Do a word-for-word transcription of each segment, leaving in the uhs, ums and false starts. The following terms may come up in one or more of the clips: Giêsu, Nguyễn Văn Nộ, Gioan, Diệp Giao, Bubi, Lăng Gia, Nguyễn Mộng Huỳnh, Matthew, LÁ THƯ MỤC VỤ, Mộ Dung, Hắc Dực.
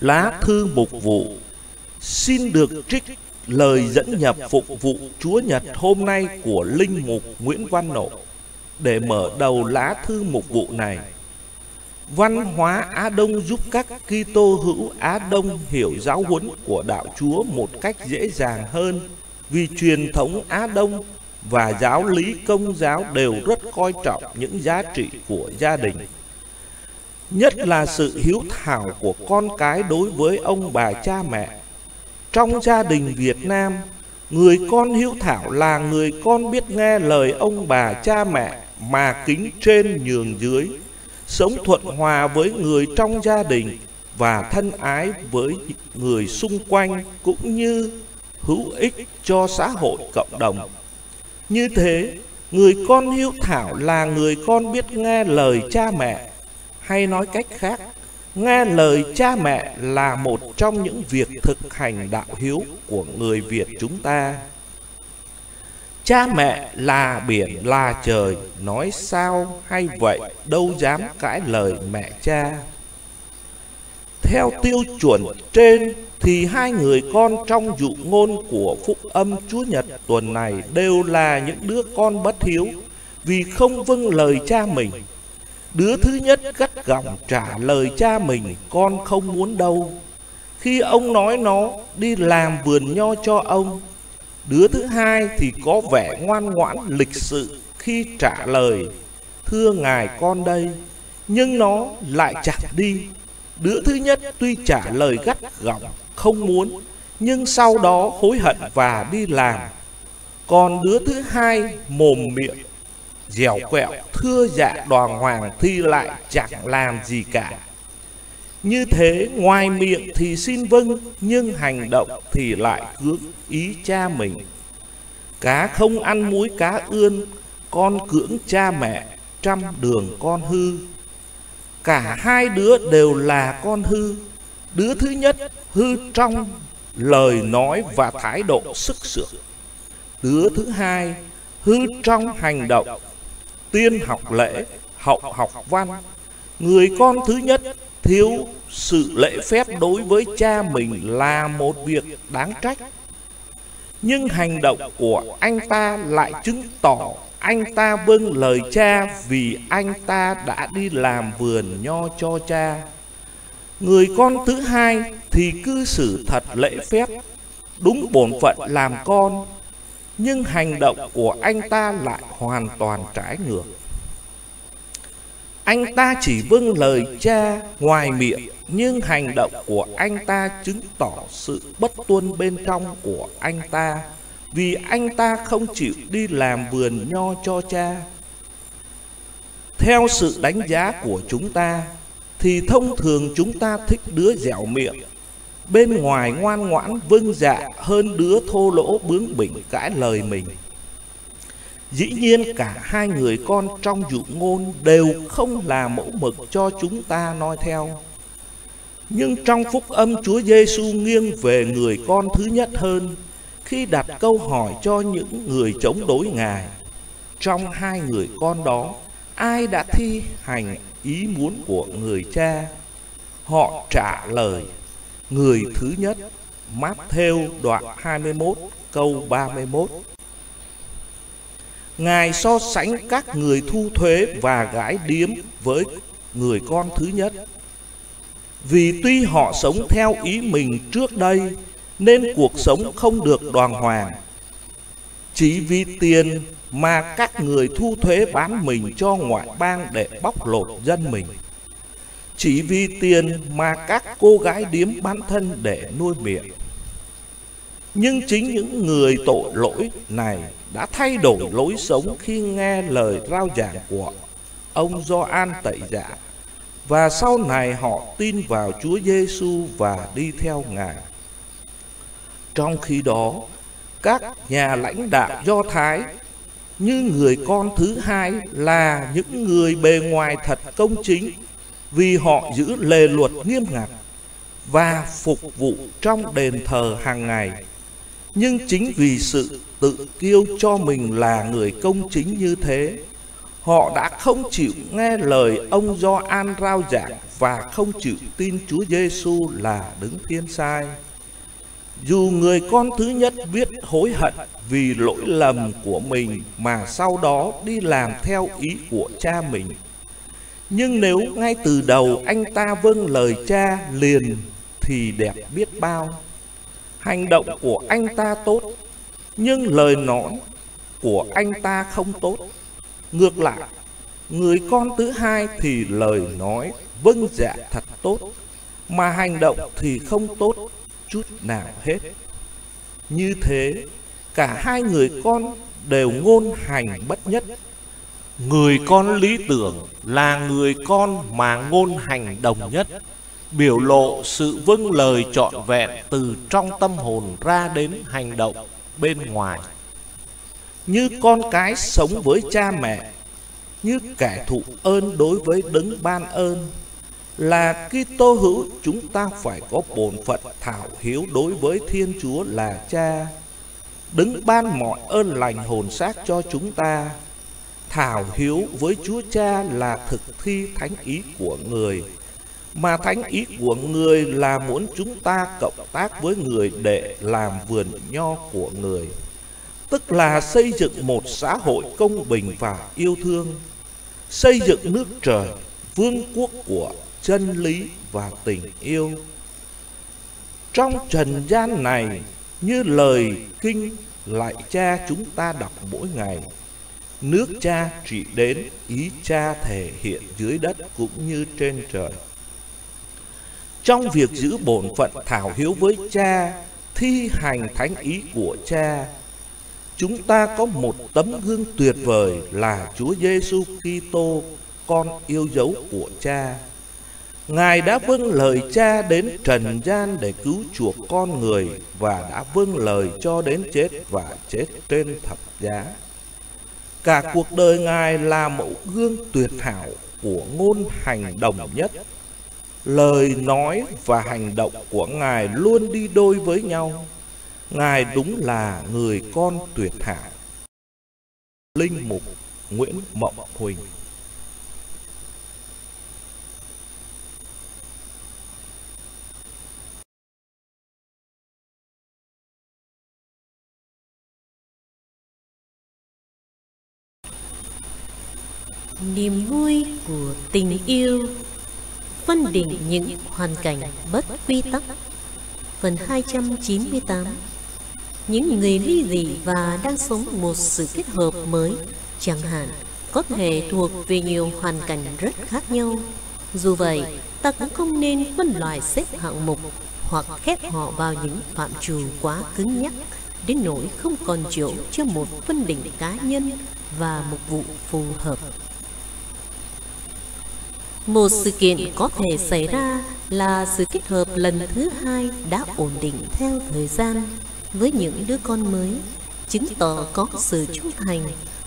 lá thư mục vụ xin được trích lời dẫn nhập phục vụ Chúa Nhật hôm nay của Linh Mục Nguyễn Văn Nộ để mở đầu lá thư mục vụ này. Văn hóa Á Đông giúp các Kitô hữu Á Đông hiểu giáo huấn của Đạo Chúa một cách dễ dàng hơn, vì truyền thống Á Đông và giáo lý Công giáo đều rất coi trọng những giá trị của gia đình, nhất là sự hiếu thảo của con cái đối với ông bà cha mẹ. Trong gia đình Việt Nam, người con hiếu thảo là người con biết nghe lời ông bà cha mẹ mà kính trên nhường dưới, sống thuận hòa với người trong gia đình và thân ái với người xung quanh, cũng như hữu ích cho xã hội cộng đồng. Như thế, người con hiếu thảo là người con biết nghe lời cha mẹ, hay nói cách khác, nghe lời cha mẹ là một trong những việc thực hành đạo hiếu của người Việt chúng ta. Cha mẹ là biển là trời, nói sao hay vậy, đâu dám cãi lời mẹ cha. Theo tiêu chuẩn trên thì hai người con trong dụ ngôn của Phúc Âm Chúa Nhật tuần này đều là những đứa con bất hiếu vì không vâng lời cha mình. Đứa thứ nhất gắt gỏng trả lời cha mình, con không muốn đâu, khi ông nói nó đi làm vườn nho cho ông. Đứa thứ hai thì có vẻ ngoan ngoãn lịch sự khi trả lời, thưa ngài con đây, nhưng nó lại chẳng đi. Đứa thứ nhất tuy trả lời gắt gỏng, không muốn, nhưng sau đó hối hận và đi làm. Còn đứa thứ hai mồm miệng dẻo quẹo, thưa dạ đoàn hoàng, thì lại chẳng làm gì cả. Như thế, ngoài miệng thì xin vâng, nhưng hành động thì lại cưỡng ý cha mình. Cá không ăn muối cá ươn, con cưỡng cha mẹ, trăm đường con hư. Cả hai đứa đều là con hư. Đứa thứ nhất hư trong lời nói và thái độ sức sượng. Đứa thứ hai hư trong hành động, tiên học lễ, hậu học văn. Người con thứ nhất thiếu sự lễ phép đối với cha mình là một việc đáng trách, nhưng hành động của anh ta lại chứng tỏ anh ta vâng lời cha, vì anh ta đã đi làm vườn nho cho cha. Người con thứ hai thì cư xử thật lễ phép, đúng bổn phận làm con, nhưng hành động của anh ta lại hoàn toàn trái ngược. Anh ta chỉ vâng lời cha ngoài miệng, nhưng hành động của anh ta chứng tỏ sự bất tuân bên trong của anh ta, vì anh ta không chịu đi làm vườn nho cho cha. Theo sự đánh giá của chúng ta, thì thông thường chúng ta thích đứa dẻo miệng, bên ngoài ngoan ngoãn vâng dạ hơn đứa thô lỗ bướng bỉnh cãi lời mình. Dĩ nhiên cả hai người con trong dụ ngôn đều không là mẫu mực cho chúng ta noi theo. Nhưng trong Phúc Âm Chúa Giêsu nghiêng về người con thứ nhất hơn khi đặt câu hỏi cho những người chống đối Ngài. Trong hai người con đó, ai đã thi hành ý muốn của người cha? Họ trả lời người thứ nhất. Matthew đoạn hai mươi mốt câu ba mươi mốt. Ngài so sánh các người thu thuế và gái điếm với người con thứ nhất, vì tuy họ sống theo ý mình trước đây nên cuộc sống không được đoàn hoàng. Chỉ vì tiền mà các người thu thuế bán mình cho ngoại bang để bóc lột dân mình. Chỉ vì tiền mà các cô gái điếm bán thân để nuôi miệng. Nhưng chính những người tội lỗi này đã thay đổi lối sống khi nghe lời rao giảng của ông Gioan Tẩy Giả, và sau này họ tin vào Chúa Giêsu và đi theo Ngài. Trong khi đó, các nhà lãnh đạo Do Thái như người con thứ hai là những người bề ngoài thật công chính, vì họ giữ lề luật nghiêm ngặt và phục vụ trong đền thờ hàng ngày. Nhưng chính vì sự tự kiêu cho mình là người công chính như thế, họ đã không chịu nghe lời ông Gioan rao giảng và không chịu tin Chúa Giêsu là Đấng Thiên Sai. Dù người con thứ nhất biết hối hận vì lỗi lầm của mình mà sau đó đi làm theo ý của cha mình, nhưng nếu ngay từ đầu anh ta vâng lời cha liền thì đẹp biết bao. Hành động của anh ta tốt, nhưng lời nói của anh ta không tốt. Ngược lại, người con thứ hai thì lời nói vâng dạ thật tốt, mà hành động thì không tốt chút nào hết. Như thế, cả hai người con đều ngôn hành bất nhất. Người con lý tưởng là người con mà ngôn hành đồng nhất, biểu lộ sự vâng lời trọn vẹn từ trong tâm hồn ra đến hành động bên ngoài. Như con cái sống với cha mẹ, như kẻ thụ ơn đối với Đấng ban ơn, là Kitô hữu chúng ta phải có bổn phận thảo hiếu đối với Thiên Chúa là Cha, Đấng ban mọi ơn lành hồn xác cho chúng ta. Thảo hiếu với Chúa Cha là thực thi thánh ý của Người, mà thánh ý của Người là muốn chúng ta cộng tác với Người để làm vườn nho của Người, tức là xây dựng một xã hội công bình và yêu thương, xây dựng nước trời, vương quốc của chân lý và tình yêu. Trong trần gian này, như lời kinh Lạy Cha chúng ta đọc mỗi ngày, nước Cha trị đến, ý Cha thể hiện dưới đất cũng như trên trời. Trong việc giữ bổn phận thảo hiếu với Cha, thi hành thánh ý của Cha, chúng ta có một tấm gương tuyệt vời là Chúa Giêsu Kitô, con yêu dấu của Cha. Ngài đã vâng lời Cha đến trần gian để cứu chuộc con người, và đã vâng lời cho đến chết và chết trên thập giá. Cả cuộc đời Ngài là mẫu gương tuyệt hảo của ngôn hành đồng nhất. Lời nói và hành động của Ngài luôn đi đôi với nhau. Ngài đúng là người con tuyệt hảo. Linh mục Nguyễn Mộng Huỳnh. Niềm vui của tình yêu. Phân định những hoàn cảnh bất quy tắc. Phần hai trăm chín mươi tám. Những người ly dị và đang sống một sự kết hợp mới, chẳng hạn, có thể thuộc về nhiều hoàn cảnh rất khác nhau. Dù vậy, ta cũng không nên phân loại xếp hạng mục hoặc khép họ vào những phạm trù quá cứng nhắc, đến nỗi không còn chỗ cho một phân định cá nhân và một vụ phù hợp. Một sự kiện có thể xảy ra là sự kết hợp lần thứ hai đã ổn định theo thời gian với những đứa con mới, chứng tỏ có sự trung thành,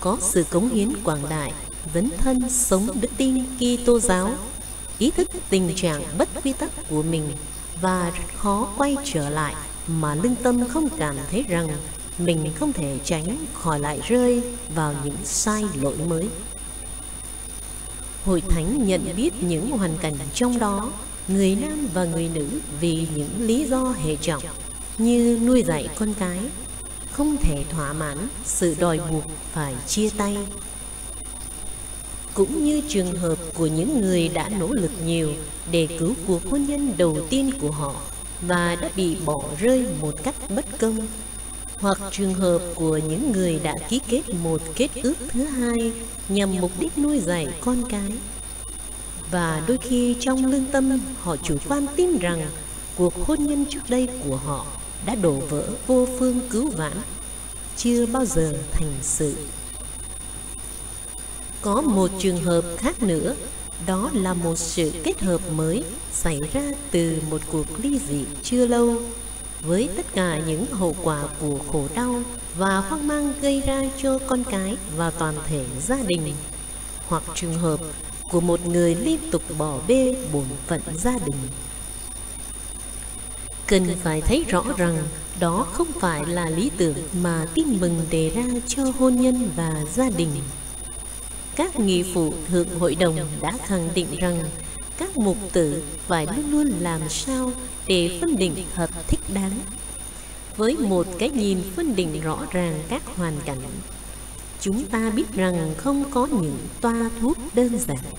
có sự cống hiến quảng đại, dấn thân sống đức tin Kitô giáo, ý thức tình trạng bất quy tắc của mình và rất khó quay trở lại mà lương tâm không cảm thấy rằng mình không thể tránh khỏi lại rơi vào những sai lỗi mới. Hội Thánh nhận biết những hoàn cảnh trong đó, người nam và người nữ vì những lý do hệ trọng như nuôi dạy con cái, không thể thỏa mãn sự đòi buộc phải chia tay. Cũng như trường hợp của những người đã nỗ lực nhiều để cứu cuộc hôn nhân đầu tiên của họ và đã bị bỏ rơi một cách bất công, hoặc trường hợp của những người đã ký kết một kết ước thứ hai nhằm mục đích nuôi dạy con cái. Và đôi khi trong lương tâm họ chủ quan tin rằng cuộc hôn nhân trước đây của họ đã đổ vỡ vô phương cứu vãn, chưa bao giờ thành sự. Có một trường hợp khác nữa, đó là một sự kết hợp mới xảy ra từ một cuộc ly dị chưa lâu, với tất cả những hậu quả của khổ đau và hoang mang gây ra cho con cái và toàn thể gia đình, hoặc trường hợp của một người liên tục bỏ bê bổn phận gia đình. Cần phải thấy rõ rằng đó không phải là lý tưởng mà Tin Mừng đề ra cho hôn nhân và gia đình. Các nghị phụ thượng hội đồng đã khẳng định rằng các mục tử phải luôn luôn làm sao để phân định thật thích đáng, với một cái nhìn phân định rõ ràng các hoàn cảnh. Chúng ta biết rằng không có những toa thuốc đơn giản.